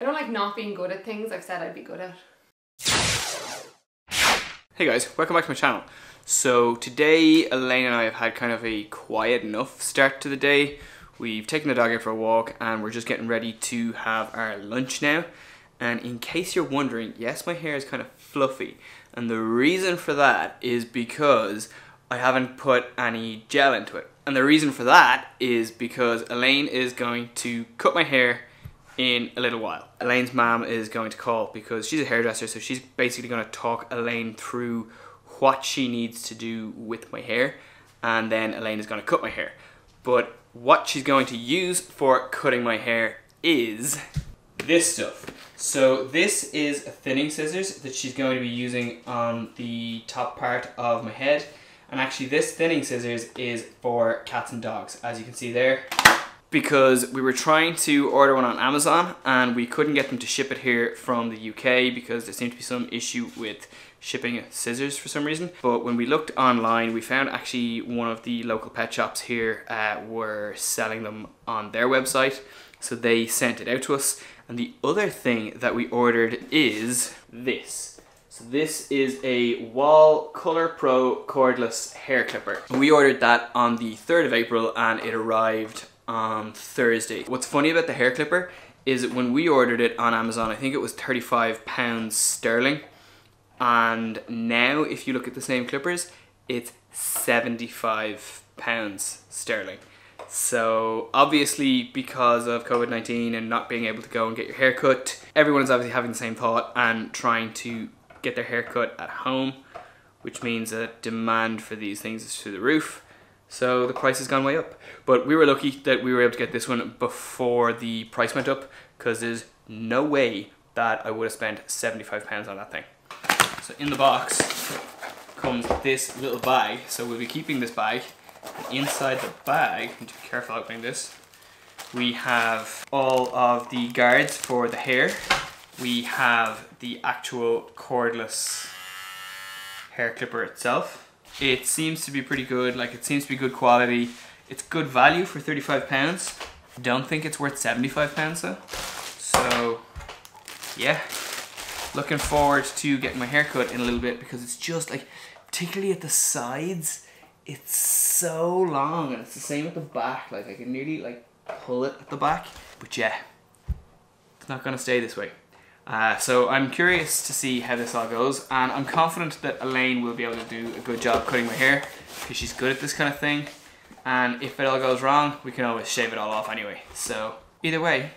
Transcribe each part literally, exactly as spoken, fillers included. I don't like not being good at things I've said I'd be good at. Hey guys, welcome back to my channel. So today Elaine and I have had kind of a quiet enough start to the day. We've taken the dog out for a walk and we're just getting ready to have our lunch now. And in case you're wondering, yes, my hair is kind of fluffy. And the reason for that is because I haven't put any gel into it. And the reason for that is because Elaine is going to cut my hair in a little while. Elaine's mom is going to call because she's a hairdresser, so she's basically going to talk Elaine through what she needs to do with my hair, and then Elaine is going to cut my hair. But what she's going to use for cutting my hair is this stuff. So this is a thinning scissors that she's going to be using on the top part of my head. And actually this thinning scissors is for cats and dogs, as you can see there, because we were trying to order one on Amazon and we couldn't get them to ship it here from the U K because there seemed to be some issue with shipping scissors for some reason. But when we looked online, we found actually one of the local pet shops here uh, were selling them on their website. So they sent it out to us. And the other thing that we ordered is this. So this is a Wahl ColorPro cordless hair clipper. We ordered that on the third of April and it arrived on Thursday. What's funny about the hair clipper is that when we ordered it on Amazon, I think it was thirty-five pounds sterling. And now if you look at the same clippers, it's seventy-five pounds sterling. So obviously because of COVID nineteen and not being able to go and get your hair cut, everyone is obviously having the same thought and trying to get their hair cut at home, which means that demand for these things is through the roof, so the price has gone way up. But we were lucky that we were able to get this one before the price went up, because there's no way that I would have spent seventy-five pounds on that thing. So in the box comes this little bag, so we'll be keeping this bag. Inside the bag, I'm just careful opening this, we have all of the guards for the hair. We have the actual cordless hair clipper itself. It seems to be pretty good, like it seems to be good quality. It's good value for thirty-five pounds. Don't think it's worth seventy-five pounds though. So yeah, looking forward to getting my hair cut in a little bit, because it's just like, particularly at the sides, it's so long, and it's the same at the back. Like I can nearly like pull it at the back, but yeah, it's not gonna stay this way. Uh, so I'm curious to see how this all goes, and I'm confident that Elaine will be able to do a good job cutting my hair because she's good at this kind of thing, and if it all goes wrong we can always shave it all off anyway. So either way,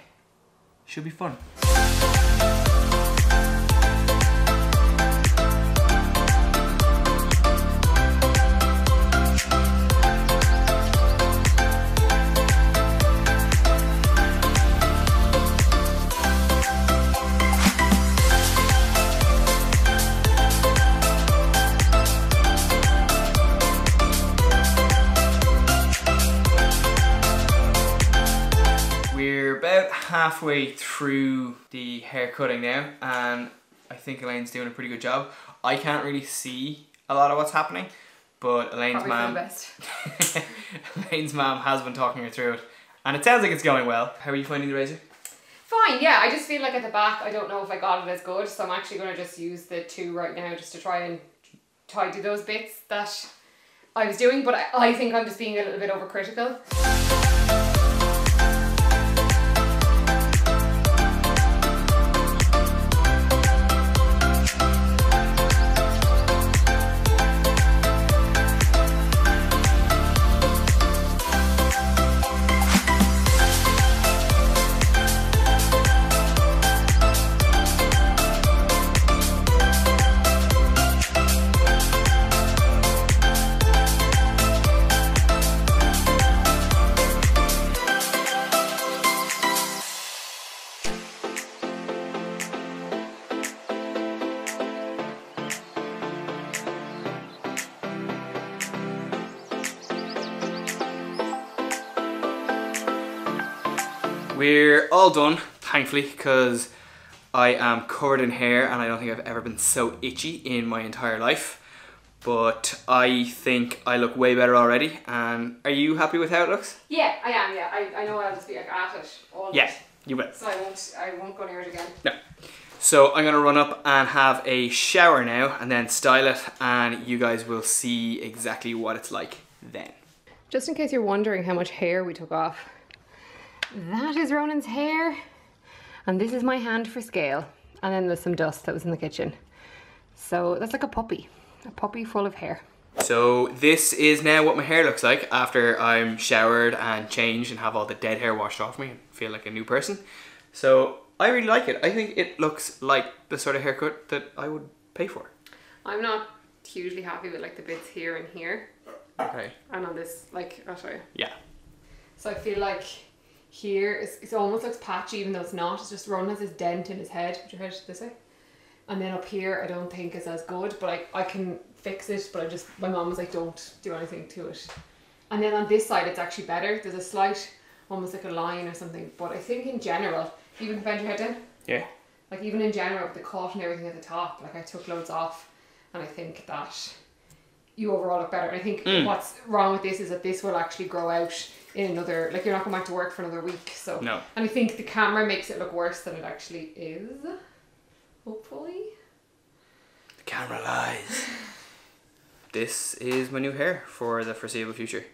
should be fun. Halfway through the hair cutting now, and I think Elaine's doing a pretty good job. I can't really see a lot of what's happening, but Elaine's mom Elaine's mom has been talking her through it, and it sounds like it's going well. How are you finding the razor? Fine, yeah. I just feel like at the back I don't know if I got it as good, so I'm actually going to just use the two right now just to try and tidy those bits that I was doing, but I, I think I'm just being a little bit overcritical. We're all done, thankfully, because I am covered in hair and I don't think I've ever been so itchy in my entire life. But I think I look way better already. And are you happy with how it looks? Yeah, I am, yeah. I, I know I'll just be like at it all night. Yeah. You bet. So I won't, I won't go near it again. No. So I'm going to run up and have a shower now and then style it, and you guys will see exactly what it's like then. Just in case you're wondering how much hair we took off, that is Ronan's hair, and this is my hand for scale, and then there's some dust that was in the kitchen. So that's like a puppy, a puppy full of hair. So this is now what my hair looks like after I'm showered and changed and have all the dead hair washed off me and feel like a new person. So I really like it. I think it looks like the sort of haircut that I would pay for. I'm not hugely happy with like the bits here and here. Okay. And on this, like, I'll show you. Yeah. So I feel like here, it's, it almost looks patchy even though it's not. It's just Ronan has this dent in his head. Put your head this way. And then up here, I don't think is as good, but I, I can fix it, but I just, my mom was like, don't do anything to it. And then on this side, it's actually better. There's a slight, almost like a line or something, but I think in general, even if you bend your head down. Yeah. Like even in general, with the cut and everything at the top, like I took loads off, and I think that you overall look better. And I think mm. what's wrong with this is that this will actually grow out in another, like you're not going back to work for another week, so. No. And I think the camera makes it look worse than it actually is, hopefully. The camera lies. This is my new hair for the foreseeable future,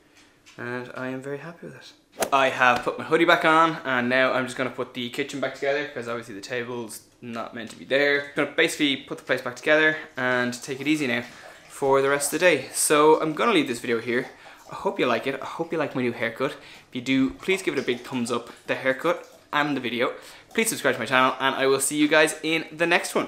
and I am very happy with it. I have put my hoodie back on, and now I'm just gonna put the kitchen back together because obviously the table's not meant to be there. I'm gonna basically put the place back together and take it easy now for the rest of the day. So I'm gonna leave this video here. I hope you like it. I hope you like my new haircut. If you do, please give it a big thumbs up, the haircut and the video. Please subscribe to my channel, and I will see you guys in the next one.